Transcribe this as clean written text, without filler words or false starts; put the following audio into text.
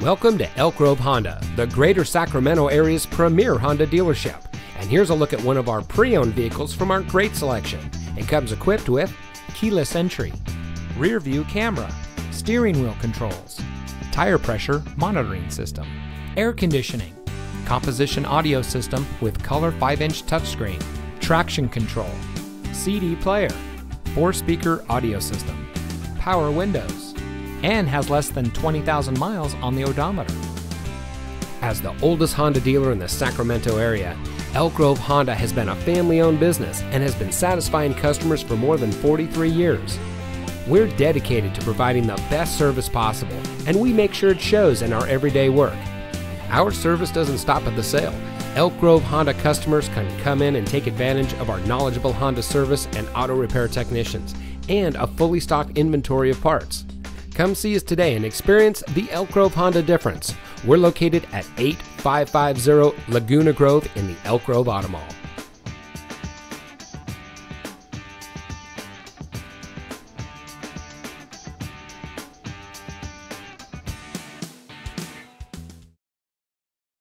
Welcome to Elk Grove Honda, the greater Sacramento area's premier Honda dealership. And here's a look at one of our pre-owned vehicles from our great selection. It comes equipped with keyless entry, rear view camera, steering wheel controls, tire pressure monitoring system, air conditioning, composition audio system with color 5-inch touchscreen, traction control, CD player, 4-speaker audio system, power windows, and has less than 20,000 miles on the odometer. As the oldest Honda dealer in the Sacramento area, Elk Grove Honda has been a family-owned business and has been satisfying customers for more than 43 years. We're dedicated to providing the best service possible, and we make sure it shows in our everyday work. Our service doesn't stop at the sale. Elk Grove Honda customers can come in and take advantage of our knowledgeable Honda service and auto repair technicians, and a fully stocked inventory of parts. Come see us today and experience the Elk Grove Honda difference. We're located at 8550 Laguna Grove in the Elk Grove Auto Mall.